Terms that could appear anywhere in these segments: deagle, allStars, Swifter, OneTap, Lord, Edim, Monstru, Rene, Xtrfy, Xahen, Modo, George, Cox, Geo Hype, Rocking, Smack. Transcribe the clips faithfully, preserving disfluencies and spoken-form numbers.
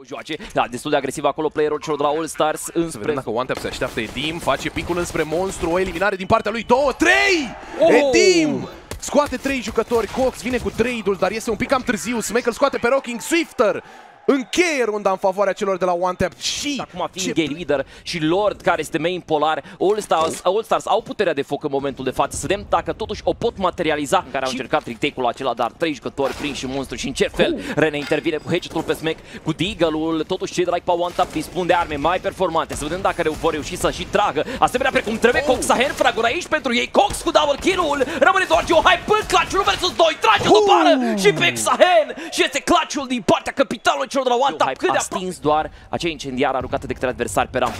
O joace, da, destul de agresiv acolo playerul celor de la allStars înspre... Să vedem dacă OneTap se așteaptă. Edim face picul înspre Monstru, o eliminare din partea lui, două, trei! Oh! Edim scoate trei jucători, Cox vine cu trade-ul, dar iese un pic cam târziu, Smack îl scoate pe Rocking, Swifter încheie runda în favoarea celor de la OneTap și... Acum fiind game leader și Lord, care este main polar, allStars, allStars au puterea de foc în momentul de față. Să vedem dacă totuși o pot materializa. Care au încercat trick take-ul acela, dar trei jucători prin și Monstru. Și în ce fel Rene intervine cu hatchet-ul pe Smack, cu deagle-ul. Totuși cei de like pe OneTap dispun de arme mai performante. Să vedem dacă vor reuși să și tragă. Asemenea, precum trebuie, oh. Xahen, fraguri aici pentru ei. Cox cu double kill-ul, rămâne doar Geo Hype, până clutch-ul versus doi, trage o bară și pe Xahen. Și este clutch-ul din partea capitalului de la OneTap, cât de stins doar acea incendiară aruncată de către adversari pe ramp.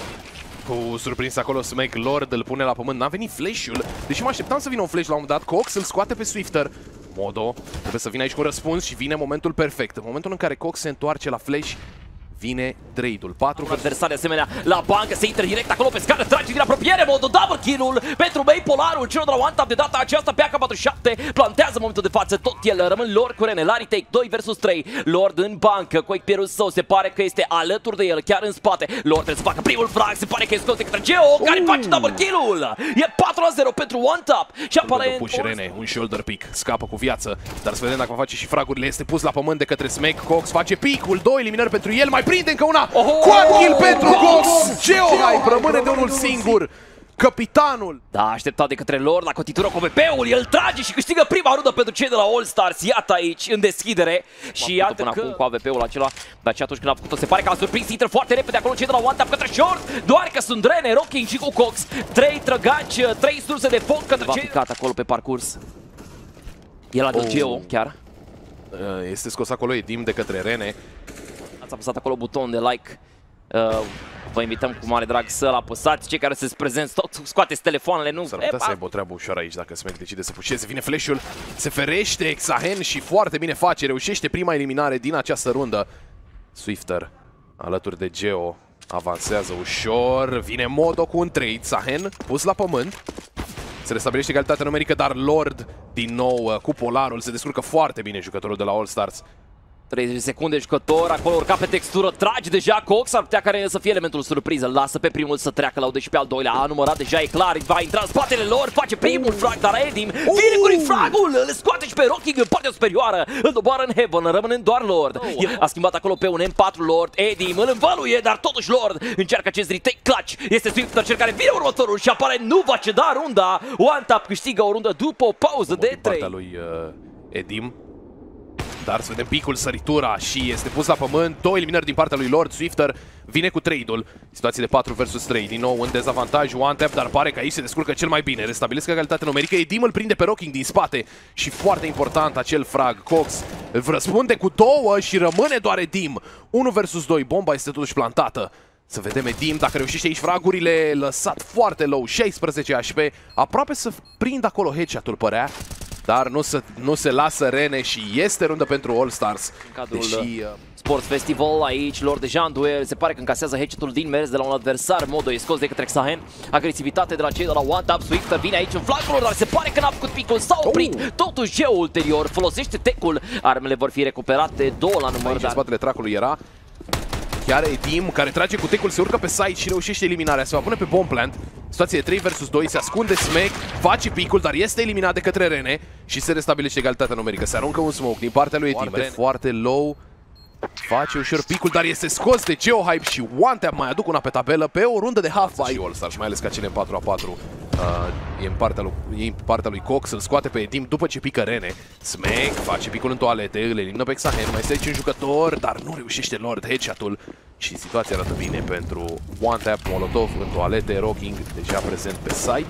Cu surprins acolo Smack, Lord îl pune la pământ, n-a venit flash-ul, deși mă așteptam să vină un flash la un moment dat. Cox îl scoate pe Swifter, Modo trebuie să vină aici cu un răspuns și vine momentul perfect. În momentul în care Cox se întoarce la flash, vine trade-ul. patru adversari asemenea la bancă, se intră direct acolo pe scară, trage din apropiere, Modo, double kill-ul pentru main polarul celor de la OneTap de data aceasta pe A K patruzeci și șapte, plantează în momentul de față, tot el rămân Lord cu Rene, Larry take doi versus trei, Lord în bancă, cu echipierul său, se pare că este alături de el, chiar în spate, Lord trebuie să facă primul frag, se pare că este scos de către Geo, care uh. face double kill-ul, e patru la zero pentru OneTap și apare push Rene, un shoulder pick, scapă cu viață, dar să vedem dacă face și fragurile, este pus la pământ de către Smack, Cox face pick-ul, două eliminări pentru el, mai prinde încă una, quad kill pentru Cox, Geo Hype rămâne de unul singur, capitanul. Da, așteptat de către Lord la cotitură cu O P P-ul, el trage și câștigă prima rundă pentru cei de la allStars, iată aici, în deschidere. Și iată până că... acum cu A W P-ul acela, dar ce atunci când a făcut-o, se pare că a surprins, intră foarte repede acolo cei de la OneTap către short, doar că sunt Rene, Rocking și cu Cox, trei trăgaci, trei surse de foc către cei... Va acolo pe parcurs, el a dat Geo, chiar. Este scos acolo Edim de către Rene. Ați apăsat acolo buton de like, uh, vă invităm cu mare drag să-l apăsați. Cei care sunteți prezenți, tot scoateți telefoanele, nu? S-ar putea să aibă o treabă ușoară aici dacă Smack decide să pușeze. Vine flash-ul, se ferește Xahen și foarte bine face, reușește prima eliminare din această rundă. Swifter, alături de Geo, avansează ușor, vine Modo cu un trade, Xahen pus la pământ. Se restabilește egalitatea numerică, dar Lord din nou cu polarul, se descurcă foarte bine jucătorul de la allStars. treizeci de secunde jucător, acolo urca pe textură, trage deja Cox, ar putea care să fie elementul surpriză, lasă pe primul să treacă, l-au deci pe al doilea, a numărat deja, e clar, va intra în spatele lor, face primul frag, dar Edim vine cu fragul, îl scoate și pe Rocking în partea superioară, îl doboară în heaven, rămânând doar Lord, el a schimbat acolo pe un M patru Lord, Edim îl învăluie, dar totuși Lord încearcă acest retake clutch, este Swifter cel care vine următorul și apare, nu va ceda runda, OneTap câștigă o rundă după o pauză de trei. Lui Edim. Dar să vedem picul, săritura și este pus la pământ. Două eliminări din partea lui Lord. Swifter vine cu trade-ul. Situație de patru versus trei. Din nou în dezavantaj OneTap, dar pare că aici se descurcă cel mai bine. Restabilesc egalitatea numerică. Edim îl prinde pe Rocking din spate. Și foarte important acel frag. Cox îl răspunde cu două și rămâne doar Edim. unu versus doi. Bomba este totuși plantată. Să vedem Edim dacă reușește aici fragurile. Lăsat foarte low. șaisprezece H P. Aproape să prind acolo headshot-ul, părea. Dar nu se, nu se lasă Rene și este rundă pentru allStars. În cadrul deși, uh... Sports Festival aici, Lord deja în duel, se pare că încasează headshot-ul din mers de la un adversar. Modo e scos de către Xahen, agresivitate de la cei de la OneTap, Swifter vine aici în flancul, dar se pare că n-a făcut picul, s-a oprit, oh. Totuși Geo ulterior folosește tech-ul, armele vor fi recuperate, două la număr. Aici dar... în spatele tracului era chiar Edim, care trage cu tech-ul, se urcă pe site și reușește eliminarea, se va pune pe bomb plant. Situație de trei versus doi, se ascunde Smack, face picul, dar este eliminat de către Rene și se restabilește egalitatea numerică. Se aruncă un smoke din partea lui Edim, foarte low, face ușor picul, dar este scos de Geo Hype și OneTap mai aduc una pe tabelă pe o rundă de half-life. allStars, mai ales ca cele în patru la patru, uh, e, în partea lui, e în partea lui Cox, îl scoate pe Edim după ce pică Rene. Smack face picul în toalete, îl elimină pe Xahen, mai este aici un jucător, dar nu reușește Lord headshot-ul. Și situația arată bine pentru OneTap, Molotov în toalete, Rocking deja prezent pe site.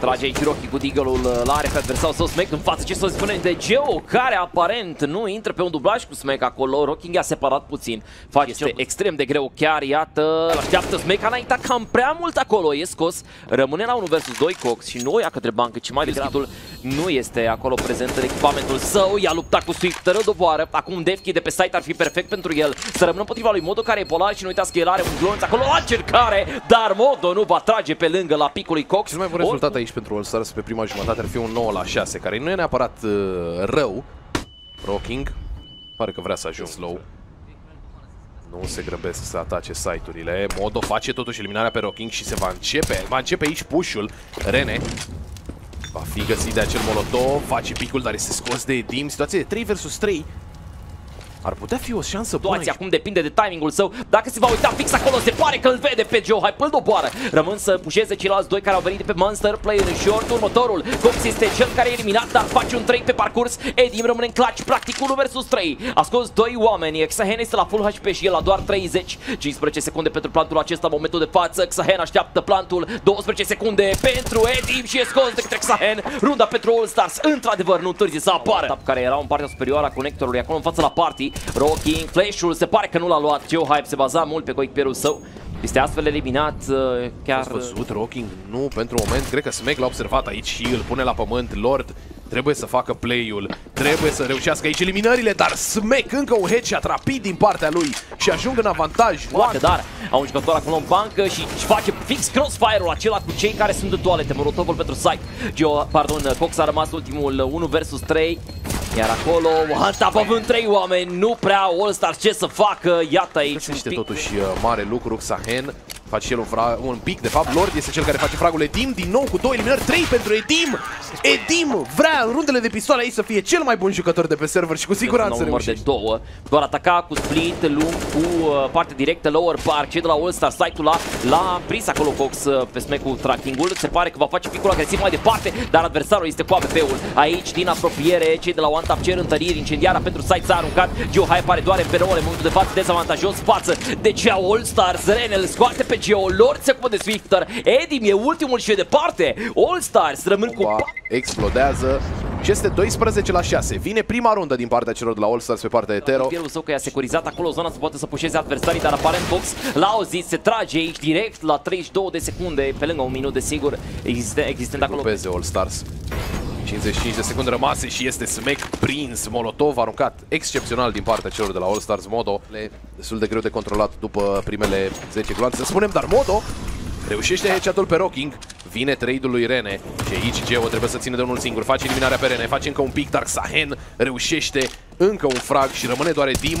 Trage aici Rocking cu deagle-ul, l-are pe adversarul său Smack în față, ce să spunem de Geo, care aparent nu intră pe un dublaj cu Smack acolo, Rocking i-a separat puțin, face este extrem de greu chiar, iată, așteaptă Smack, a înaintat cam prea mult acolo, e scos, rămâne la unu versus doi Cox și nu ia către bancă, ci mai degrabă nu este acolo prezent în echipamentul său, i-a luptat cu Swifter, doboară, acum Defki de pe site ar fi perfect pentru el, să rămână împotriva lui Modo care e polar și nu uitați că el are un glonț acolo la încercare, dar Modo nu va trage pe lângă la picul lui Cox. Cel mai bun rezultat aici pentru allStars pe prima jumătate ar fi un nouă la șase, care nu e neapărat uh, rău. Rocking pare că vrea să ajungă slow. Nu se grăbesc să atace site-urile. Modo face totuși eliminarea pe Rocking și se va începe. Va începe aici push-ul. Rene va fi găsit de acel molotov. Face picul, dar este scos de Edim. Situație de trei versus trei. Ar putea fi o șansă bună. Acum depinde de timingul său. Dacă se va uita fix acolo, se pare că îl vede pe Geo Hype, îl doboară. Rămân să pușeze ceilalți doi care au venit de pe Monster. Player în short, următorul. Cox este cel care e eliminat, dar face un trei pe parcurs. Edim rămâne în clutch, practic unu versus trei. A scos doi oameni. Xahen este la full H P și el la doar treizeci. cincisprezece secunde pentru plantul acesta, momentul de față. Xahen așteaptă plantul. douăsprezece secunde pentru Edim și e scos de către Xahen. Runda pentru allStars, într-adevăr, nu întârzie să apară. Care era în partea superioară a conectorului, acolo în fața la party. Rocking, flash-ul, se pare că nu l-a luat. Geo Hype se baza mult pe coicpierul său. Este astfel eliminat uh, chiar... Ați văzut Rocking? Nu, pentru moment. Cred că Smack l-a observat aici și îl pune la pământ. Lord trebuie să facă play-ul. Trebuie să reușească aici eliminările, dar Smack încă un headshot rapid din partea lui și ajung în avantaj. Poate, dar au un jucător acolo în bancă și își face fix crossfire-ul acela cu cei care sunt în toalete. Molotovul pentru site. Geo, pardon, Cox a rămas ultimul unu versus trei. Iar acolo, OneTap având trei oameni, nu prea allStars ce să facă, iată aici. Este totuși mare lucru, Xahen face el un, un pic, de fapt Lord este cel care face fragul. Edim din nou cu două eliminări, trei pentru Edim. Edim vrea în rundele de pistoale aici să fie cel mai bun jucător de pe server și cu siguranță reușește. De două, doar ataca cu split lung, cu parte directă, lower park, cei de la allStars site-ul l-a prins acolo Cox pe Smack cu tracking-ul. Se pare că va face picul agresiv mai departe, dar adversarul este cu A W P-ul. Aici, din apropiere, cei de la OneTap cer întăriri, incendiara pentru site s-a aruncat. Geo Hype are doar M P nouă în momentul de față, dezavantajos față de cea allStars. Rene îl scoate pe Geo, Lord se ocupă de Swifter, Edim e ultimul și e departe. allStars rămân cu... Explodează și este doisprezece la șase. Vine prima rundă din partea celor de la allStars pe partea de Tero. Pierul său că i-a securizat acolo zona să poate să pușeze adversarii, dar aparent Cox l-a auzit, se trage aici direct la treizeci și două de secunde, pe lângă un minut desigur existent acolo. Grupeze allStars. cincizeci și cinci de secunde rămase și este Smack prins. Molotov aruncat excepțional din partea celor de la allStars. Modo e destul de greu de controlat după primele zece gloanțe, să spunem, dar Modo reușește headshot-ul pe Rocking. Vine trade-ul lui Rene și aici Geo trebuie să țină de unul singur. Face eliminarea pe Rene, face încă un pic, dar Xahen reușește încă un frag și rămâne doar Edim.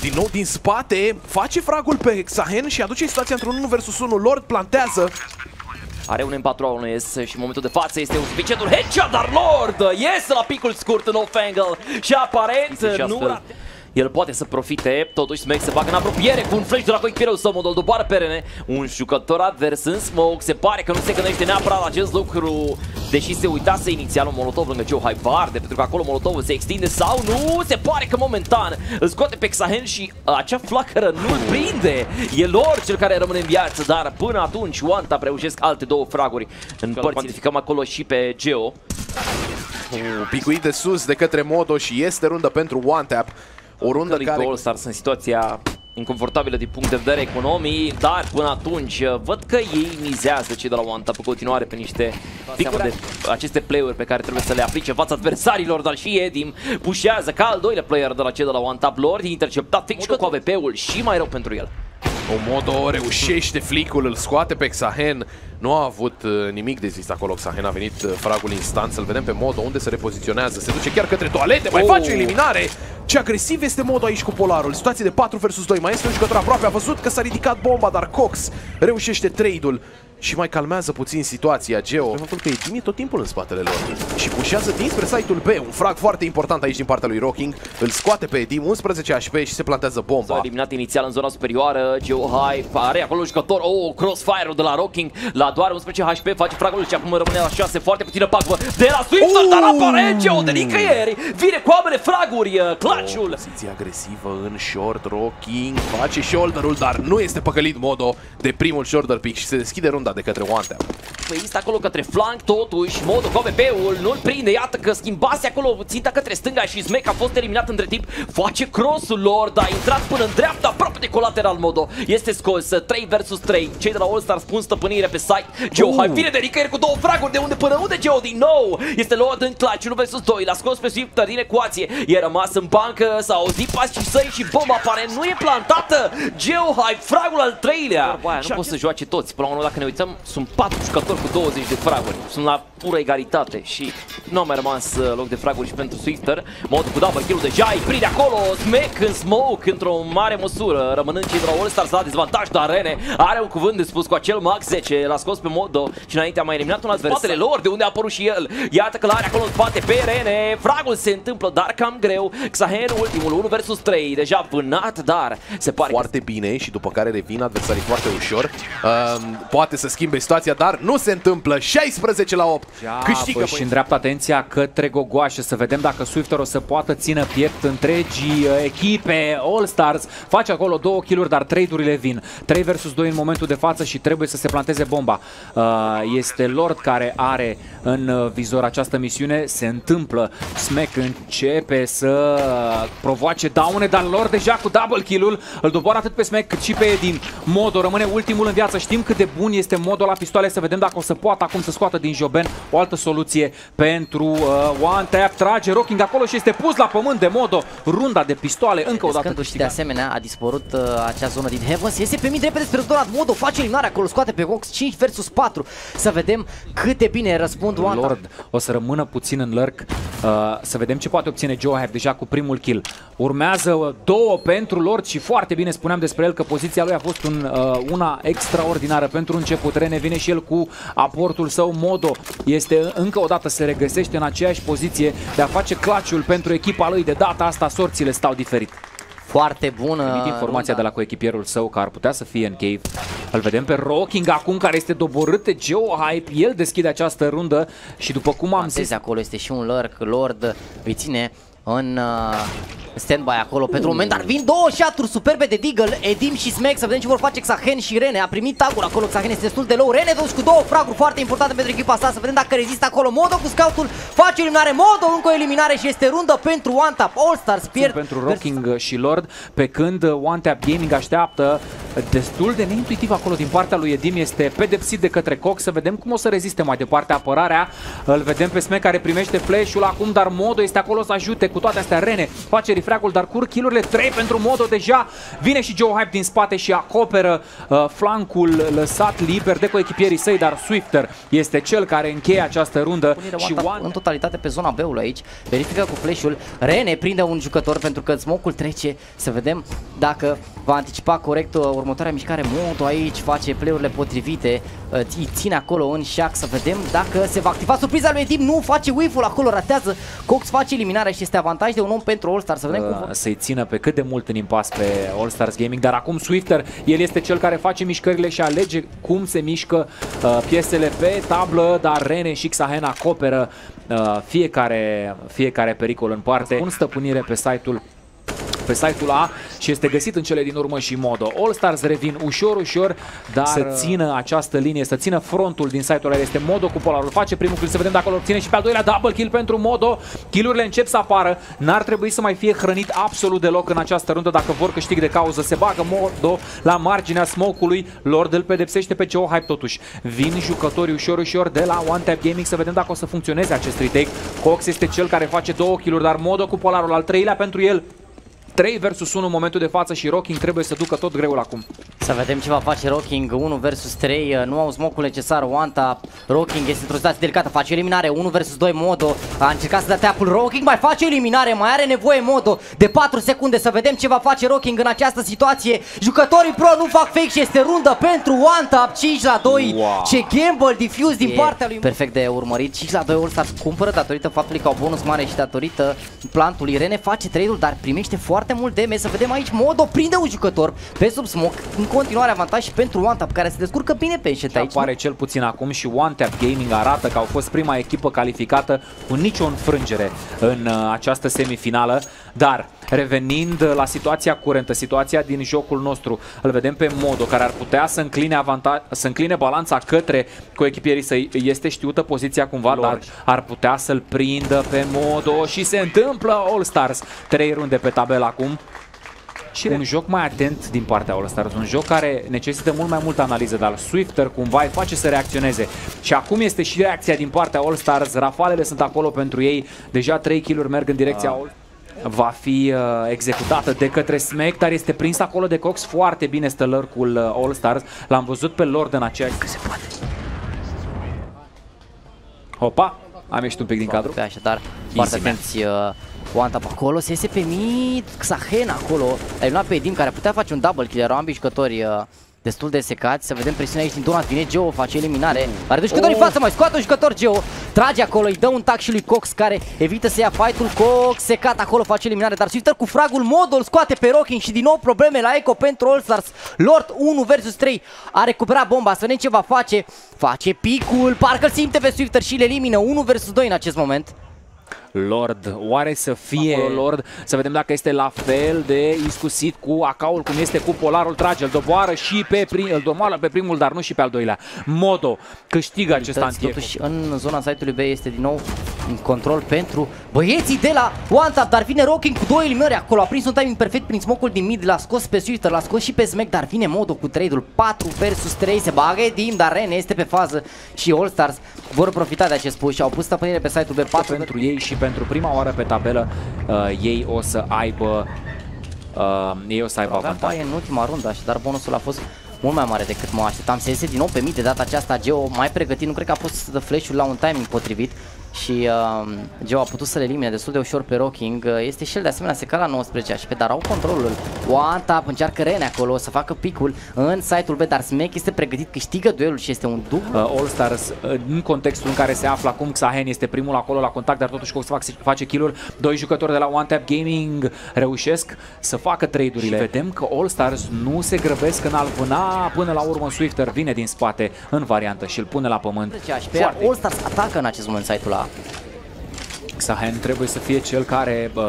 Din nou din spate face fragul pe Xahen și aduce situația într-un unu versus unu. Lord plantează. Are un M patru A unu S și în momentul de față este un suficientul headshot, dar Lord iese la picul scurt în off-angle și aparent nu... El poate să profite, totuși Smack se bagă în apropiere cu un flash de la coicpierul său, Modul doboară pe Rene. Un jucător advers în smoke, se pare că nu se gândește neapărat la acest lucru, deși se uitase inițial un molotov lângă Geo Hype arde, pentru că acolo molotovul se extinde sau nu, se pare că momentan îl scoate pe Xahen și acea flacără nu-l prinde. E Lord cel care rămâne în viață, dar până atunci OneTap reușesc alte două fraguri. În părți identificăm acolo și pe Geo. Picuit de sus de către Modo și este rundă pentru OneTap. O rundă care... allStars în situația inconfortabilă din punct de vedere economic, dar până atunci văd că ei mizează cei de la OneTap pe continuare pe niște picuri de aceste play-uri pe care trebuie să le aplice în fața adversarilor, dar și Edim pușează ca al doilea player de la cei de la OneTap. Lord e interceptat fix cu A W P-ul și mai rău pentru el. O Modo reușește flicul, îl scoate pe Xahen. Nu a avut nimic de zis acolo, Xahen a venit fragul instant. Să-l vedem pe Modo unde se repoziționează. Se duce chiar către toalete, mai oh. face o eliminare. Ce agresiv este Modo aici cu Polarul. Situație de patru versus doi, mai este un jucător aproape. A văzut că s-a ridicat bomba, dar Cox reușește trade-ul și mai calmează puțin situația. Geo, faptul că Edim e tot timpul în spatele lor și pușează dinspre site-ul B. Un frag foarte important aici din partea lui Rocking. Îl scoate pe Edim, unsprezece H P și se plantează bomba. S-a eliminat inițial în zona superioară. Geo Hype are acolo jucător. Oh, crossfire-ul de la Rocking la doar unsprezece H P, face fragul și acum rămâne la șase. Foarte puțină pagubă de la Swifter, dar apare Geo de nicăieri. Vine cu ambele fraguri, clutch-ul. Poziție agresivă în short, Rocking face shoulder-ul, dar nu este păcălit Modo de primul shoulder pick și se deschide runda de către OneTap. Este acolo către flank, totuși Modo cu A W P-ul nu-l prinde, iată că schimbase acolo ținta către stânga și Smack a fost eliminat între timp. Face crossul lor, dar a intrat până în dreapta, aproape de colateral Modo. Este scos, trei versus trei, cei de la allStars spun stăpânire pe site. Geo Hype vine de nicăieri cu două fraguri, de unde până unde Geo din nou? Este luat în clutch, unu versus doi, l-a scos pe Swifter din ecuație, e rămas în bancă, s-a auzit pașii săi și bomba apare, nu e plantată. Geo Hype, fragul al treilea. Aia, nu pot să joace toți, până la urmă dacă ne uităm, sunt patru jucători cu douăzeci de fraguri. Sunt la pură egalitate și nu a mai rămas loc de fraguri și pentru Swifter. Modo cu double kill-ul deja îi prinde acolo, Smack în smoke într-o mare măsură, rămânând cei de la allStars la dezavantaj, dar Rene are un cuvânt de spus cu acel max zece, l-a scos pe Modo și înainte a mai eliminat un adversar. Spatele lor, de unde a apărut și el, iată că l-are acolo în spate pe Rene, fragul se întâmplă, dar cam greu. Xahen ultimul, unu versus trei, deja vânat, dar se pare foarte bine și după care revin adversarii foarte ușor, uh, poate să schimbe situația, dar nu se întâmplă, șaisprezece la opt, ja, câștigă. Și îndreaptă atenția către gogoașe, să vedem dacă Swifter o să poată țină piept întregii echipe. allStars face acolo două kill-uri, dar trade-urile vin, trei versus doi în momentul de față și trebuie să se planteze bomba. Este Lord care are în vizor această misiune, se întâmplă, Smack începe să provoace daune, dar Lord deja cu double kill-ul, îl doboară atât pe Smack cât și pe Edim. Modo rămâne ultimul în viață, știm cât de bun este Modo la pistoale, să vedem dacă o să poată acum să scoată din joben o altă soluție pentru uh, OneTap. Trage Rocking acolo și este pus la pământ de Modo, runda de pistoale încă o dată. Și de asemenea a dispărut uh, acea zonă din Heavens, este pe mii repede spre dorat, Modo face eliminarea acolo, scoate pe Cox, cinci versus patru, să vedem cât de bine răspund OneTap. Lord o să rămână puțin în lurk, uh, să vedem ce poate obține Geo Hype deja cu primul kill. Urmează două pentru Lord și foarte bine spuneam despre el că poziția lui a fost un, uh, una extraordinară pentru început. Rene vine și el cu aportul său, Modo este încă o dată, se regăsește în aceeași poziție de a face clutch-ul pentru echipa lui, de data asta sorțile stau diferit. Foarte bună informația de la coechipierul său că ar putea să fie în cave. Îl vedem pe Rocking acum care este doborât de Geo Hype. El deschide această rundă și după cum am zis, acolo este și un lurk, Lord îi ține în standby acolo pentru un moment, dar vin două shot-uri superbe de Deagle, Edim și Smack, să vedem ce vor face Xahen și Rene. A primit tag-uri acolo, Xahen este destul de low, Rene totuși cu două fraguri foarte importante pentru echipa asta, să vedem dacă rezistă acolo. Modo cu scout-ul face eliminare, Modo încă o eliminare și este rundă pentru OneTap. allStars pierd pentru Rocking și Lord, pe când OneTap Gaming așteaptă destul de neintuitiv acolo din partea lui Edim, este pedepsit de către Cox, să vedem cum o să reziste mai departe apărarea. Îl vedem pe Smack care primește flash-ul acum, dar Modo este acolo să ajute. Cu toate astea Rene face fragul, dar cur kill-urile, trei pentru Modo deja. Vine și Geo Hype din spate și acoperă uh, flancul lăsat liber de coechipierii săi, dar Swifter este cel care încheie această rundă și one... în totalitate pe zona B-ului aici. Verifică cu flash-ul, Rene prinde un jucător pentru că smoke-ul trece, să vedem dacă va anticipa corect următoarea mișcare. Modo aici face play-urile potrivite, uh, îi ține acolo în șac, să vedem dacă se va activa surpriza lui Edim. Nu face wave-ul acolo, ratează, Cox face eliminarea și este avantaj de un om pentru allStars. Să-i țină pe cât de mult în impas pe allStars Gaming, dar acum Swifter, el este cel care face mișcările și alege cum se mișcă uh, piesele pe tablă, dar Rene și Xahen acoperă uh, fiecare, fiecare pericol în parte. Un stăpânire pe site-ul pe site-ul A și este găsit în cele din urmă și Modo. allStars revin ușor, ușor, dar să țină această linie, să țină frontul din site-ul ăla. Este Modo cu polarul, face primul kill, să vedem dacă îl obține și pe al doilea double kill pentru Modo. Kill-urile încep să apară, n-ar trebui să mai fie hrănit absolut deloc în această rundă dacă vor câștig de cauză. Se bagă Modo la marginea smoke-ului, Lord îl pedepsește pe Geo Hype totuși. Vin jucătorii ușor, ușor de la OneTap Gaming, să vedem dacă o să funcționeze acest retake. Cox este cel care face două kill-uri, dar Modo cu polarul, al treilea pentru el. trei versus unu în momentul de față și Rocking trebuie să ducă tot greul acum. Să vedem ce va face Rocking, unu versus trei, nu au smoke-ul necesar OneTap. Rocking este într-o situație delicată, face eliminare, unu versus doi Modo, a încercat să dea teapul, Rocking mai face eliminare, mai are nevoie Modo de patru secunde, să vedem ce va face Rocking în această situație. Jucătorii pro nu fac fake și este rundă pentru OneTap, cinci la doi, wow. Ce gamble diffuse din e partea lui. Perfect de urmărit, cinci la doi allStars cumpără datorită faptului că au bonus mare și datorită plantului. Rene face trade-ul, dar primește foarte mult damage, să vedem aici Modo prinde un jucător pe sub smoke, în continuare avantaj pentru OneTap care se descurcă bine pe aici. Apare cel puțin acum și OneTap Gaming arată că au fost prima echipă calificată cu nicio înfrângere în această semifinală, dar revenind la situația curentă, situația din jocul nostru, îl vedem pe Modo care ar putea să încline, avantaj, să încline balanța către coechipierii săi, este știută poziția cumva, Lord. Dar ar putea să-l prindă pe Modo și se întâmplă allStars, trei runde pe tabela acum. Și un joc mai atent din partea allStars, un joc care necesită mult mai multă analiză, dar Swifter cumva îi face să reacționeze. Și acum este și reacția din partea allStars, rafalele sunt acolo pentru ei, deja trei kill-uri merg în direcția All. Va fi uh, executată de către Smack, dar este prins acolo de Cox, foarte bine stă lurk-ul uh, allStars. L-am văzut pe Lord în aceea... Că se poate. Hopa, am ieșit un pic din cadru. Pe așadar, foarte atenți OneTap acolo, se iese pe mid, Xahen acolo, a eliminat pe Edim care putea face un double kill, erau ambii jucători destul de secați, să vedem presiunea aici din Donat, vine Geo, face eliminare, a redus jucătorii în față, mai scoate un jucător Geo, trage acolo, îi dă un tac și lui Cox care evită să ia fight-ul, Cox secat acolo, face eliminare, dar Swifter cu fragul, Modo îl scoate pe Rocking și din nou probleme la eco pentru allStars. Lord unu versus trei a recuperat bomba, să vedem ce va face, face picul, parcă-l simte pe Swifter și îl elimină, unu versus doi în acest moment. Lord, oare să fie acolo Lord? Să vedem dacă este la fel de iscusit cu acaul cum este cu polarul, trage, îl doboară și pe prim, îl domoară pe primul, dar nu și pe al doilea. Modo câștigă acest antier. Totuși în zona site-ului B este din nou în control pentru băieții de la OneTap, dar vine Rocking cu două eliminări acolo, a prins un timing perfect prin smoke-ul din mid, l-a scos pe Swifter, l-a scos și pe Smack, dar vine Modo cu trade-ul, patru versus trei, se bagă Edim, dar Rene este pe fază și allStars vor profita de acest push și au pus stăpânire pe site-ul B patru pentru ei și pentru prima oară pe tabelă uh, ei o să aibă uh, ei o să aibă avantaj. În ultima rundă, dar bonusul a fost mult mai mare decât mă așteptam. Se iese din nou pe mid de data aceasta, Geo mai pregătit, nu cred că a fost flash-ul la un timing potrivit și uh, Geo a putut să le elimine destul de ușor pe Rocking. Este și el de asemenea secat la nouăsprezece și pe dar au controlul. OneTap încearcă Rene acolo să facă picul în site-ul B, dar Smack este pregătit, câștigă duelul și este un dublu. Uh, allStars uh, în contextul în care se află acum, Xahen este primul acolo la contact, dar totuși Cox face kill-uri. Doi jucători de la OneTap Gaming reușesc să facă trade-urile. Vedem că allStars nu se grăbesc în a-l vâna, până la urmă Swifter vine din spate în variantă și îl pune la pământ. allStars atacă în acest moment site-ul A. Xahen trebuie să fie cel care uh,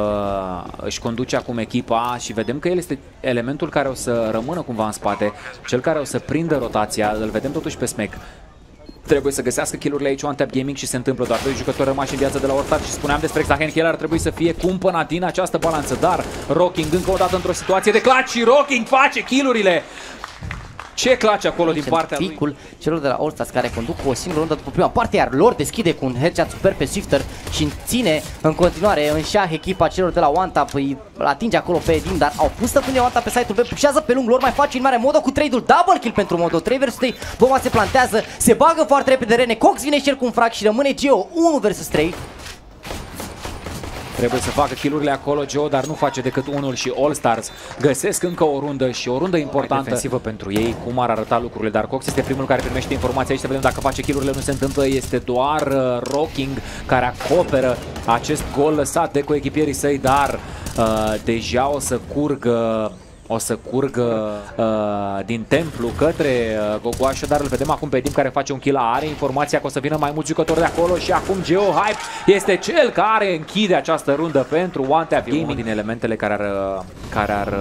își conduce acum echipa și vedem că el este elementul care o să rămână cumva în spate, cel care o să prindă rotația, îl vedem totuși pe Smack. Trebuie să găsească kill-urile aici OneTap Gaming și se întâmplă, doar doi jucători rămași în viață de la allStars și spuneam despre Xahen, el ar trebui să fie cumpănat din această balanță, dar Rocking încă o dată într-o situație de clutch și Rocking face kill-urile. Ce clace acolo din partea picul lui celor de la allStars care conduc cu o singură rundă după prima parte, iar Lord deschide cu un headshot super pe Swifter și ține în continuare în șah echipa celor de la OneTap, îi atinge acolo pe Edim, dar au pus stăpânire OneTap pe site-ul B, pușează pe lung, Lord mai face în mare Modo cu trade-ul, double kill pentru Modo, trei versus trei, bomba se plantează, se bagă foarte repede Rene, Cox vine și el cu un frag și rămâne Geo, unu versus trei. Trebuie să facă kill-urile acolo Geo, dar nu face decât unul și allStars găsesc încă o rundă și o rundă importantă defensivă pentru ei, cum ar arăta lucrurile, dar Cox este primul care primește informația aici, să vedem dacă face kill-urile, nu se întâmplă, este doar uh, Rocking care acoperă acest gol lăsat de coechipierii săi, dar uh, deja o să curgă o să curgă uh, din templu către uh, gogoașă, dar îl vedem acum pe Edim care face un kill, are informația că o să vină mai mulți jucători de acolo și acum Geo Hype este cel care închide această rundă pentru OneTap Gaming. Din elementele care ar, care ar,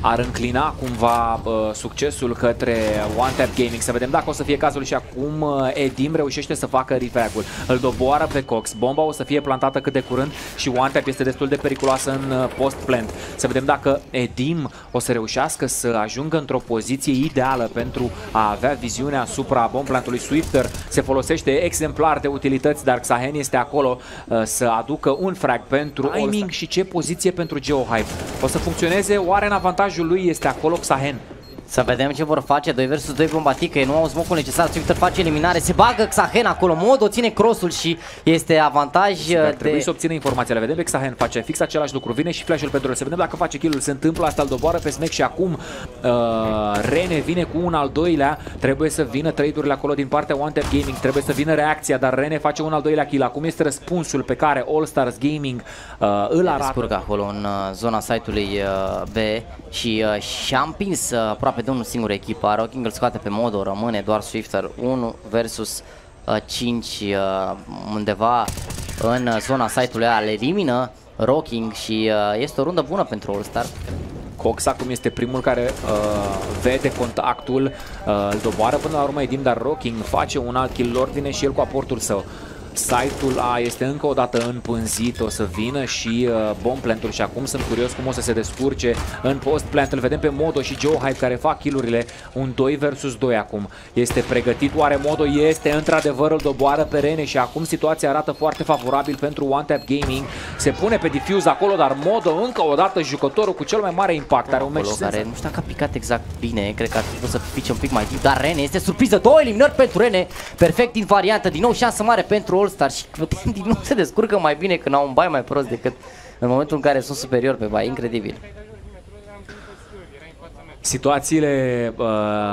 ar înclina cumva uh, succesul către OneTap Gaming, să vedem dacă o să fie cazul și acum uh, Edim reușește să facă refrag-ul, îl doboară pe Cox, bomba o să fie plantată cât de curând și OneTap este destul de periculoasă în uh, post-plant, să vedem dacă Edim o să reușească să ajungă într-o poziție ideală pentru a avea viziunea asupra bomb-plantului. Swifter se folosește exemplar de utilități, dar Xahen este acolo uh, să aducă un frag pentru timing și ce poziție pentru Geo Hype o să funcționeze, oare în avantaj lui este acolo Xahen. Să vedem ce vor face, doi versus doi bombatică, nu au smoke-ul necesar, Swifter face eliminare, se bagă Xahen acolo, Modo ține crossul și este avantaj de... Trebuie să obține informațiile, vedem pe Xahen face fix același lucru, vine și flash-ul pentru el, să vedem dacă face kill-ul, se întâmplă asta, îl doboară pe Smack și acum uh, Rene vine cu un al doilea, trebuie să vină trade-urile acolo din partea OneTap Gaming, trebuie să vină reacția, dar Rene face un al doilea kill, acum este răspunsul pe care allStars Gaming uh, îl arată. Descurcă acolo în zona site-ului uh, B și uh, și-a împins uh, aproape pe de unul singur echipa, Rocking îl scoate pe Modo, rămâne doar Swifter, unu versus cinci undeva în zona site-ului A, le elimină Rocking și este o rundă bună pentru allStars. Cox acum este primul care uh, vede contactul, uh, îl doboară până la urmă Edim, dar Rocking face un alt kill, Lord vine și el cu aportul său. Site-ul A este încă o dată împânzit, o să vină și uh, bomb plant-ul și acum sunt curios cum o să se descurce în post plant. Îl vedem pe Modo și Geo Hype care fac kill-urile, un doi versus doi acum. Este pregătit oare Modo? Este într-adevăr, îl doboară pe Rene și acum situația arată foarte favorabil pentru OneTap Gaming. Se pune pe Diffuse acolo, dar Modo încă o dată jucătorul cu cel mai mare impact. Are un match care nu știu dacă a picat exact bine, cred că ar trebui să pice un pic mai timp, dar Rene este surpriză, două eliminări pentru Rene, perfect din variantă, din nou șansă mare pentru all star și din nou se descurcă mai bine când au un bai mai prost decât în momentul în care sunt superior pe bai, incredibil. Situațiile, uh,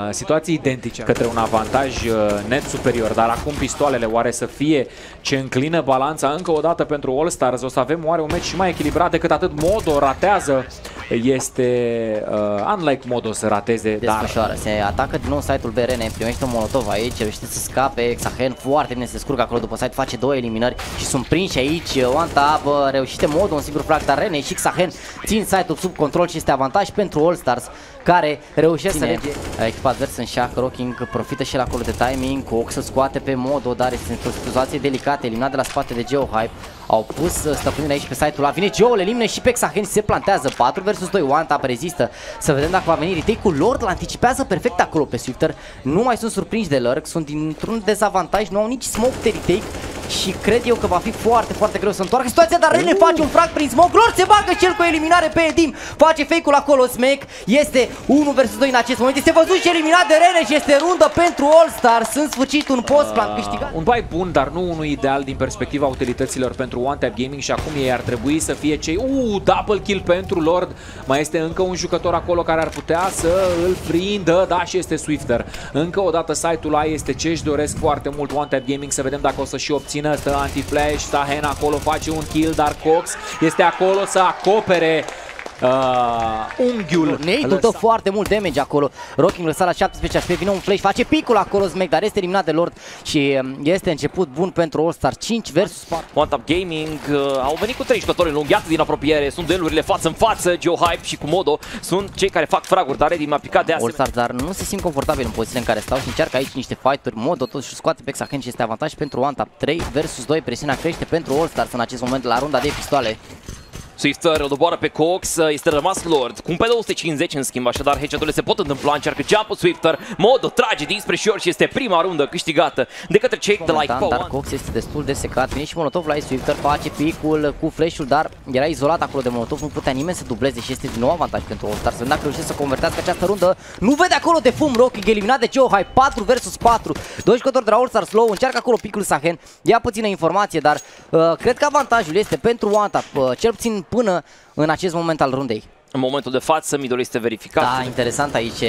situații identice către un avantaj uh, net superior, dar acum pistoalele oare să fie ce înclină balanța încă o dată pentru all stars? O să avem oare un meci și mai echilibrat decât atât? Modo ratează, este uh, unlike Modo să rateze, desfășoară, dar... se atacă din nou site-ul B R N, primește un molotov aici, reușește să scape, Xahen foarte bine se descurcă acolo după site, face două eliminări și sunt prinși aici, OneTap reușește Modo un singur frag, dar Rene și Xahen țin site-ul sub control și este avantaj pentru all stars, care reușește să lege echipa adversă în șac. Rocking profită și el acolo de timing, Cox îl scoate pe Modo, dar este într-o situație delicată, eliminat de la spate de Geo Hype. Au pus stăpânirea aici pe site-ul, a vine Geo, le elimine și pe Xahen, se plantează, patru versus doi, OneTap rezistă. Să vedem dacă va veni retake-ul, Lord l-anticipează perfect acolo pe Swifter, nu mai sunt surprinși de lurk, sunt dintr-un dezavantaj, nu au nici smoke de retake și cred eu că va fi foarte, foarte greu să întoarcă situația, dar Rene face un frag prin smoke, Lord se bagă și el cu eliminare pe Edim, face fake-ul acolo, Smack, este unu versus doi în acest moment, este văzut și eliminat de Rene și este rundă pentru all stars, în sfârșit un post plan uh, câștigat. Un buy bun, dar nu unul ideal din perspectiva utilităților pentru OneTap Gaming și acum ei ar trebui să fie cei... Uuu, double kill pentru Lord, mai este încă un jucător acolo care ar putea să îl prindă, da, și este Swifter. Încă o dată site-ul A este ce își doresc foarte mult OneTap Gaming, să vedem dacă o să și obțină. Stă anti-flash, Xahen acolo face un kill, dar Cox este acolo să acopere Uh, unghiul. Nate-ul dă foarte mult damage acolo. Rocking lăsat la șaptesprezece, vine un flash, face picul acolo Smack, dar este eliminat de Lord și este început bun pentru all star, cinci versus patru. OneTap Gaming uh, au venit cu trei jucători înlunghiați din apropiere, sunt duelurile față în față, Geo Hype și cu Modo sunt cei care fac fraguri, dar Edim a picat de asemenea. all star, dar nu se simt confortabil în poziția în care stau și încearcă aici niște fight-uri. Modo totuși scoate pe Xahen și este avantaj pentru OneTap, trei versus doi, presiunea crește pentru all stars în acest moment la runda de pistoale. Swifter o doboară pe Cox, este rămas Lord, cum pe două sute cincizeci în schimb, așadar headshot-urile se pot întâmpla, încearcă jump-ul Swifter, Modo trage dinspre short și este prima rundă câștigată de către cei de la Xtrfy. Dar Cox este destul de secat, vine și molotov la Swifter, face picul cu flash-ul, dar era izolat acolo de molotov, nu putea nimeni să dubleze și este din nou avantaj pentru all star, să vedem dacă reușește să convertească această rundă. Nu vede acolo de fum, Rocking eliminat de Geo Hype, patru versus patru, doi jucători de la all star slow, încearcă acolo picul Xahen, ia puțină informație, dar uh, cred că avantajul este pentru OneTap, uh, cel puțin până în acest moment al rundei. În momentul de față, midul este verificat. Da, interesant aici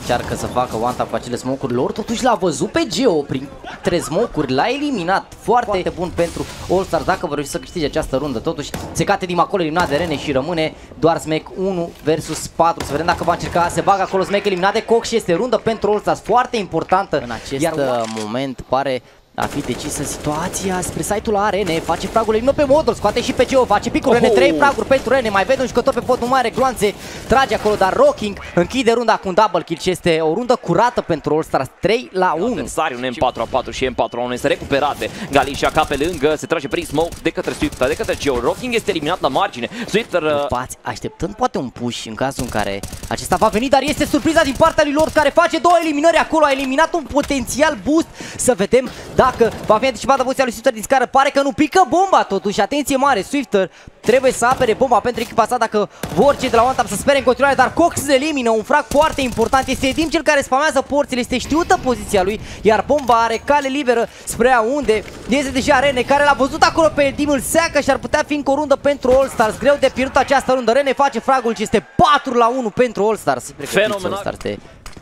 încearcă să facă OneTap cu acele smoke-uri lor. Totuși l-a văzut pe Geo prin trei smoke-uri, l-a eliminat. Foarte, Foarte bun pentru all star dacă vor reuși să câștige această rundă. Totuși, se cate din acolo, eliminat de Rene și rămâne doar Smack, unu versus patru. Să vedem dacă va încerca, se bagă acolo Smack, eliminat de Cox și este rundă pentru all stars foarte importantă. În acest Iar... moment pare a fi decisă situația spre site-ul la Rene, face fragul, elimină pe Modo, scoate și pe Geo, face picul Rene, trei fraguri pentru Rene, mai vede un jucător pe pod, nu mai are gloanțe, trage acolo, dar Rocking închide runda cu un double kill și este o rundă curată pentru all stars, trei la unu. Adversariul M patru A patru și M patru A unu este recuperate, Galicia ca pe lângă, se trage prin smoke de către Swifter, de către Geo, Rocking este eliminat la margine, Swifter... Upați, așteptând poate un push în cazul în care acesta va veni, dar este surpriza din partea lui Lord care face două eliminări acolo, a eliminat un potențial boost, să vedem dacă Dacă va fi anticipată poziția lui Swifter din scară, pare că nu pică bomba totuși, atenție mare, Swifter trebuie să apere bomba pentru echipa sa dacă vor cei de la OneTap să spere în continuare, dar Cox elimină un frag foarte important, este Edim cel care spamează porțile, este știută poziția lui, iar bomba are cale liberă spre a unde este deja Rene, care l-a văzut acolo pe Edim, îl seacă și ar putea fi încă o rundă pentru all stars, greu de pierdut această rundă, Rene face fragul și este patru la unu pentru all stars. Fenomenal!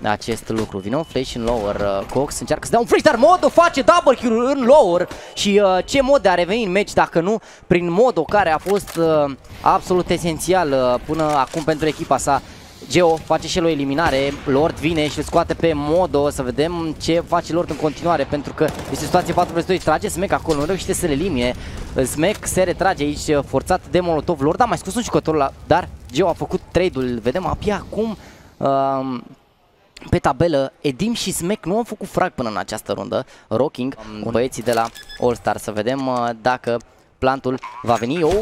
Acest lucru, vine un flash în lower, Cox încearcă să dea un flash, dar Modo face double kill în lower și uh, ce mod de a reveni în meci dacă nu prin Modo, care a fost uh, absolut esențial uh, până acum pentru echipa sa. Geo face și el o eliminare, Lord vine și îl scoate pe Modo, să vedem ce face Lord în continuare, pentru că este situație patru versus doi, trage Smack acolo, nu reușește să le elimine, Smack se retrage aici forțat de molotov, Lord a mai scos un jucător, la, dar Geo a făcut trade-ul, vedem abia acum... Uh, Pe tabelă, Edim și Smack nu au făcut frag până în această rundă. Rocking, băieții de la allStars, să vedem dacă plantul va veni. Oh,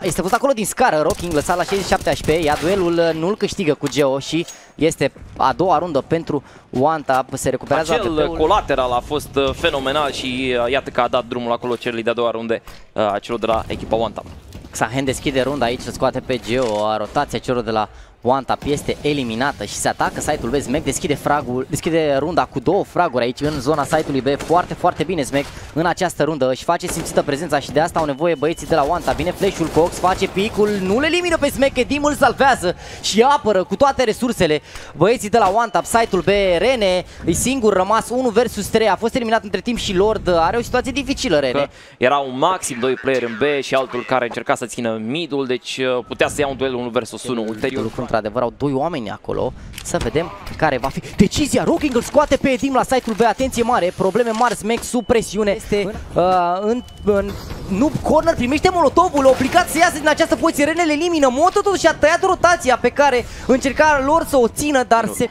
este fost acolo din scară. Rocking lăsat la șaizeci și șapte HP, iar duelul nu-l câștigă cu Geo și este a doua rundă pentru OneTap. Se recuperează acel colateral, a fost fenomenal și iată că a dat drumul acolo celui de-a doua runde a celor de la echipa OneTap. Xahen deschide runda aici, scoate pe Geo, rotația celor de la OneTap este eliminată și se atacă site-ul B. Smack deschide fragul, deschide runda cu două fraguri aici în zona site-ului B. Foarte, foarte bine Smack în această rundă, își face simțită prezența și de asta au nevoie băieții de la OneTap. Vine flash-ul, Cox face picul, nu le elimină pe Smack, Edim îl salvează și apără cu toate resursele băieții de la OneTap. Site-ul B, Rene e singur rămas, unu versus trei, a fost eliminat între timp și Lord. Are o situație dificilă Rene. Că erau maxim doi playeri în B și altul care încerca să țină midul, deci putea să ia un duel unu versus unu ulterior. Într-adevăr, au doi oameni acolo. Să vedem care va fi decizia. Rocking îl scoate pe Edim la site-ul B. Atenție mare, probleme mari, Smack sub presiune. Este uh, în, în noob corner, primește molotovul, obligat să iasă din această poziție. Rene le elimină. Modo totuși a tăiat rotația pe care încerca Lord să o țină, dar nu se...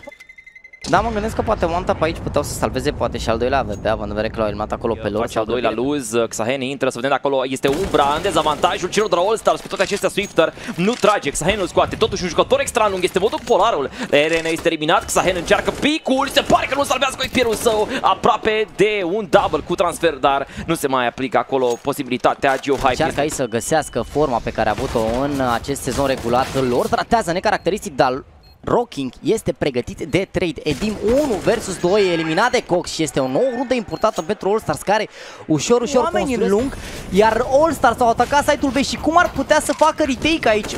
Da, mă gândesc că poate OneTap pe aici puteau să salveze poate și al doilea A V B, având în vedere că l-au eliminat acolo pe Lord. Al doilea luz, Xahen intră, să vedem acolo, este Umbra în dezavantajul celor de la allStars, cu toate acestea Swifter nu trage, Xahen îl scoate, totuși un jucător extra lung, este modul polarul, Rene este eliminat, Xahen încearcă picul, se pare că nu salvează cu expirul său, aproape de un double cu transfer, dar nu se mai aplică acolo posibilitatea. Geo Hype încearcă aici să găsească forma pe care a avut-o în acest sezon regulat. Lord tratează necaracteristic, dar Rocking este pregătit de trade. Edim unu versus doi, eliminat de Cox și este o nouă rundă importantă pentru allStars, care ușor, ușor construiesc lung, iar allStars au atacat site-ul B și cum ar putea să facă retake aici?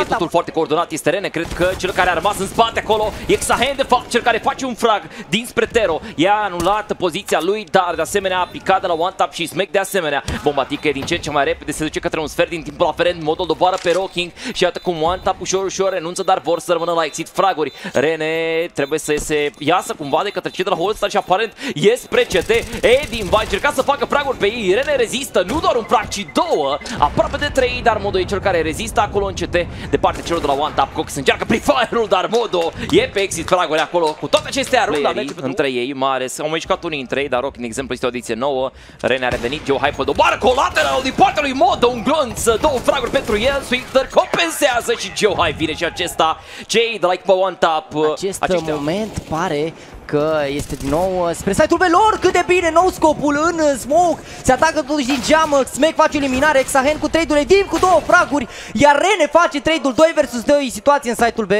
E totul foarte coordonat, este Rene, cred că cel care a rămas în spate acolo e Xahen, de fapt, cel care face un frag dinspre Tero. Ea a anulat poziția lui, dar de asemenea a picat de la OneTap și Smack de asemenea. Bomba tică din ce în ce mai repede, se duce către un sfert din timpul aferent, modul doboară pe Rocking și iată cum OneTap ușor, ușor renunță, dar vor să rămână la exit fraguri. Rene trebuie să se iasă cumva de către cei de la allStars și aparent ies spre C T. Edim va încerca să facă fraguri pe ei. Rene rezistă, nu doar un frag, ci două, aproape de trei, dar Modo e cel care rezistă acolo în C T, de partea celor de la OneTap. Cox încearcă free fire-ul, dar Modo e pe exit fraguri acolo. Cu toate acestea, runda între ei, mai ales, au mai jucat unii între ei, dar Rocking, de exemplu, este o ediție nouă. Rene a revenit, Joe Hype doboară colateral din partea lui Modo, un glonț, două fraguri pentru el, Swifter compensează și Joe Hype vine și acesta. Cei de la echipa OneTap, acest aceștia moment pare că este din nou spre site-ul pe lor. Cât de bine, nou scopul în smoke, se atacă totuși din geam, Smack face eliminare, Xahen cu trade-ul, Edim cu două fraguri, iar Rene face trade-ul doi versus doi, situație în site-ul B.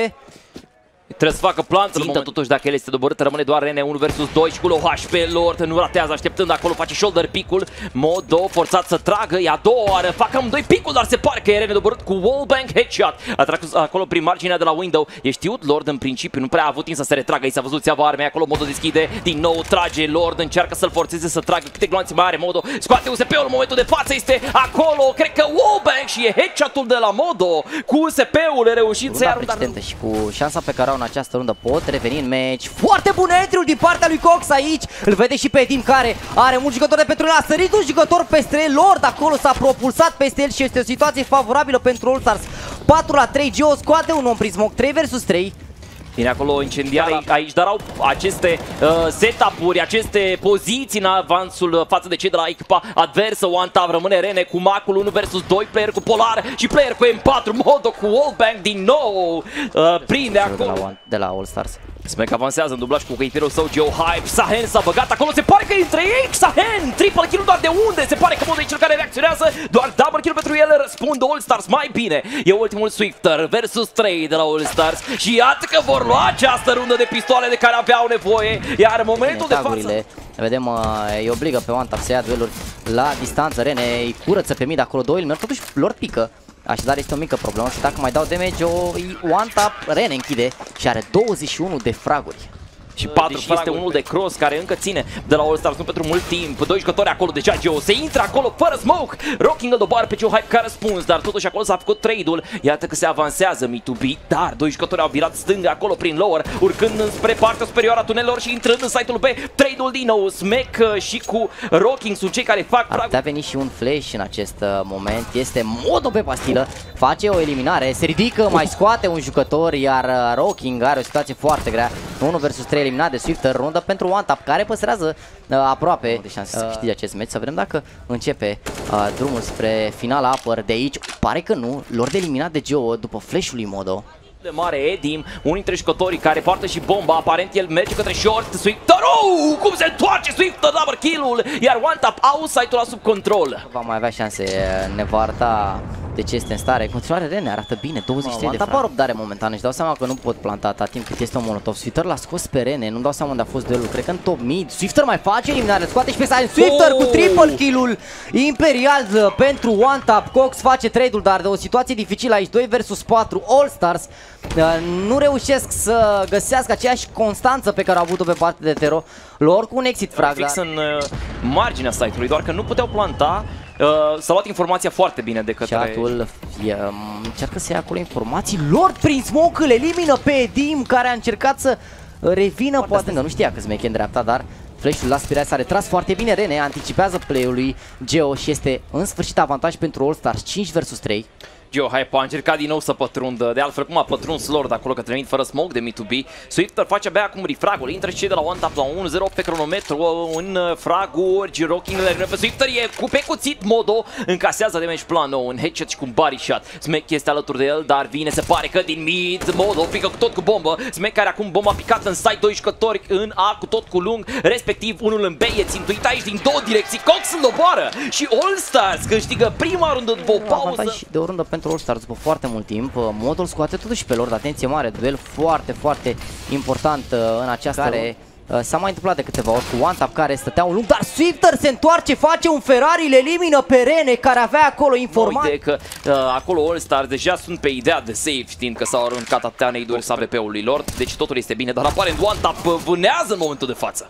Trebuie să facă plantă, țintă, totuși dacă el este doborât, rămâne doar Rene, unu versus doi și cu low H P. Lord nu ratează, așteptând acolo, face shoulder picul, Modo forțat să tragă, e a doua oară, fac amândoi picul, dar se pare că e Rene doborât cu wallbang headshot. A tras acolo prin marginea de la window, e știut Lord în principiu, nu prea a avut timp să se retragă, i s-a văzut țeava armei, acolo Modo deschide, din nou trage Lord, încearcă să-l forțeze să tragă, câte gloanțe mai are Modo, scoate U S P-ul în momentul de față, este acolo, cred că wallbang și e headshot-ul de la Modo, cu U S P-ul e reușit să ia runda și cu șansa pe care au în această rundă pot reveni în meci. Foarte bun entry-ul din partea lui Cox aici. Îl vede și pe Edim, care are mult jucător de pentru el. A sărit un jucător peste Lord, acolo s-a propulsat peste el și este o situație favorabilă pentru allStars. patru la trei, Geo scoate un om prin smoke, trei versus trei. Vine acolo incendiare aici, dar au aceste uh, setup-uri, aceste poziții în avansul față de cei de la echipa adversă. OneTap rămâne Rene cu macul, unu versus doi, player cu polar și player cu M patru, Modo cu wallbang din nou, uh, prinde acolo de la, de la allStars. Smack avansează în dublaj cu caipirul său, Geo Hype, Xahen s-a băgat acolo, se pare că între ei Xahen, triple kill doar de unde, se pare că Modo e cel care reacționează, doar double kill pentru el, răspund allStars mai bine. E ultimul Swifter versus trei de la allStars și iată că vor lua această rundă de pistoale de care aveau nevoie, iar în momentul de față... Vedem, îi obligă pe OneTap să ia dueluri la distanță, Rene îi curăță pe mid acolo, doi îl merg, totuși lor pică. Așadar este o mică problemă și dacă mai dau damage, o OneTap, Rene închide și are douăzeci și unu de fraguri. Și patru deși este unul de cross care încă ține de la allStars, nu pentru mult timp. Doi jucători acolo, deja Geo se intră acolo fără smoke. Rocking îl doboară pe Geo Hype care a răspuns, dar totuși acolo s-a făcut trade-ul. Iată că se avansează M doi B, dar doi jucători au virat stânga acolo prin lower, urcând înspre partea superioară a tunelor și intrând în site-ul B. Trade-ul din nou, Smack și cu Rocking sunt cei care fac pragul. Ar putea veni și un flash în acest moment. Este Modo pe pastilă, face o eliminare, se ridică, mai scoate un jucător, iar Rocking are o situație foarte grea. unu versus trei eliminat de Swifter, rundă pentru OneTap care păstrează uh, aproape de șanse uh, să câștige acest meci. Să vedem dacă începe uh, drumul spre finala upper de aici. Pare că nu, Lord de eliminat de Geo după flash-ul lui Modo. De mare Edim, unul dintre jucătorii care poartă și bomba, aparent el merge către short, Swifter, oh, cum se întoarce Swifter, double kill-ul, iar OneTap au site-ul la sub control. Va mai avea șanse Nevarta, de ce este în stare, continuare Rene arată bine, douăzeci și trei de frate. OneTap are momentan, își dau seama că nu pot planta atât timp cât este un molotov, Swifter l-a scos pe Rene, nu-mi dau seama unde a fost duelul, cred că în top mid, Swifter mai face eliminare, scoate și pe Xahen, Swifter oh! cu triple kill-ul, imperial pentru OneTap, Cox face trade-ul, dar de o situație dificilă aici, doi versus patru, allStars nu reușesc să găsească aceeași constanță pe care au avut-o pe partea de tero, lor cu un exit frag. Fix în uh, marginea site-ului, doar că nu puteau planta. Uh, S-a luat informația foarte bine de către... Chatul încearcă să ia acolo informații. Lord prin smoke îl elimină pe Edim, care a încercat să revină poate stângă. Nu știa că smeche în dreapta, dar flash-ul la spirare s-a retras foarte bine. Rene anticipează play-ul lui Geo și este în sfârșit avantaj pentru allStars, cinci versus trei. Geo Hype a încercat din nou să pătrundă, de altfel cum a pătruns Lord acolo către mid fără smoke de M doi B. Swifter face abia acum refragul, intră și cei de la OneTap la unu zero pe cronometru, în fraguri, Rocking le pe Swifter, e cu pe cuțit Modo, încasează de match plan nou, un headshot și cu un body shot. Smack este alături de el, dar vine, se pare că din mid, Modo pică cu tot cu bombă, Smack care acum bomba picată în site, doi jucători în A cu tot cu lung, respectiv unul în B, e țintuit aici din două direcții, Cox în doboară și allStars câștigă prima rundă după o pauză. De o rundă pentru allStars după foarte mult timp. Modul scoate totuși pe Lord, atenție mare, duel foarte, foarte important în această care s-a mai întâmplat de câteva ori cu OneTap care stătea un lung, dar Swifter se întoarce, face un Ferrari, le elimină pe Rene care avea acolo informații. Uite că uh, acolo allStars deja sunt pe ideea de save, știind că s-au aruncat atâtea neiduri S A V P-ul lui Lord, deci totul este bine, dar aparent OneTap vânează în momentul de față.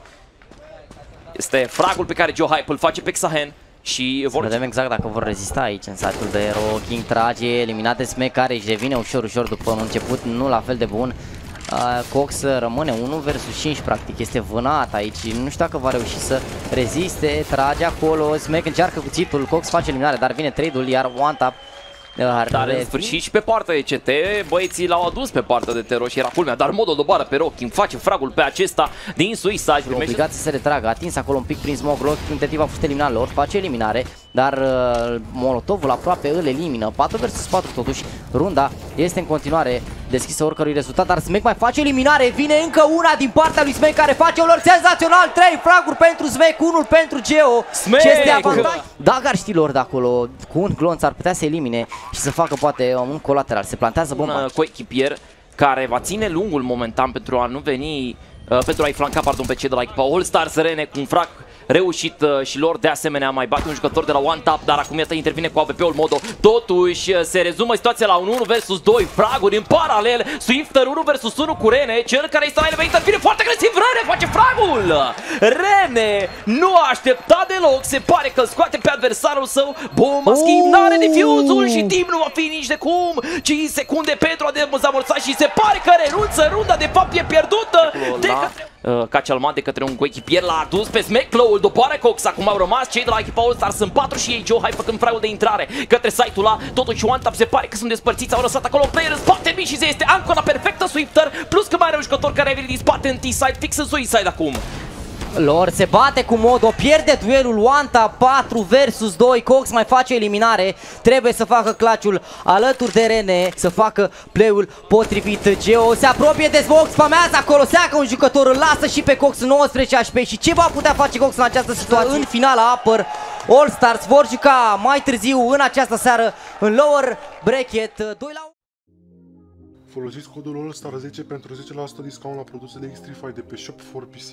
Este fragul pe care Geo Hype îl face pe Xahen. Și vor... vedem exact dacă vor rezista aici în satul de Rocking, trage, eliminat de Smack care își revine ușor, ușor după un început nu la fel de bun. Uh, Cox rămâne unu versus cinci, practic este vânat aici, nu știu dacă va reuși să reziste, trage acolo, Smack încearcă cuțitul, Cox face eliminare, dar vine trade-ul, iar OneTap... Dar în sfârșit și pe partea de C T, băieții l-au adus pe partea de tero și era culmea, dar Modo doboară pe Rocking, face fragul pe acesta din suicide. Obligat să se retragă, atins acolo un pic prin smoke, Lord tentativ a fost eliminat, Lord face eliminare, dar uh, molotovul aproape îl elimină, patru versus patru totuși, runda este în continuare deschisă oricărui rezultat, dar Smack mai face eliminare, vine încă una din partea lui Smack care face un lor senzațional, trei fraguri pentru Smack, unul pentru Geo. Smack! Ce este avantaj? Dacă ar ști Lord de acolo, cu un glonț ar putea să elimine și să facă poate un colateral, se plantează bomba. Un coechipier care va ține lungul momentan pentru a nu veni, uh, pentru a-i flanca, pardon, pe cei de la echipa allStars. Rene cu un frag reușit și lor, de asemenea mai bate un jucător de la OneTap, dar acum asta intervine cu A W P-ul Modo. Totuși se rezumă situația la un unu versus doi, fraguri în paralel, Swifter unu versus unu cu Rene, cel care este la el, intervine foarte agresiv, Rene face fragul! Rene nu a așteptat deloc, se pare că îl scoate pe adversarul său, bomba schimbare de defuse-ul și timp nu va fi nici de cum, cinci secunde pentru a dezamorsa și se pare că renunță, runda de fapt e pierdută de către... Cacialmat de către un coechipier, l-a adus pe Smack, Clow-ul doboară Cox, acum au rămas cei de la echipa allStars, sunt patru și ei, Geo Hype făcând fragul de intrare către site-ul A, totuși OneTap se pare că sunt despărțiți, au lăsat acolo player în spate, mii și se este ancora perfectă Swifter, plus că mai are un jucător care a venit din spate în T-side, fix în suicide acum. Lor se bate cu Modo, pierde duelul OneTap, patru versus doi, Cox mai face eliminare, trebuie să facă clutch-ul alături de Rene, să facă play-ul potrivit. Geo se apropie de smoke, spamează acolo, seacă un jucător, îl lasă și pe Cox, nouăsprezece H P, și ce va putea face Cox în această situație? În finala upper, allStars vor juca mai târziu în această seară în lower bracket, doi la unu. Folosiți codul allStars zece pentru zece la sută discount la produse de Xtrfy de pe Shop patru P C.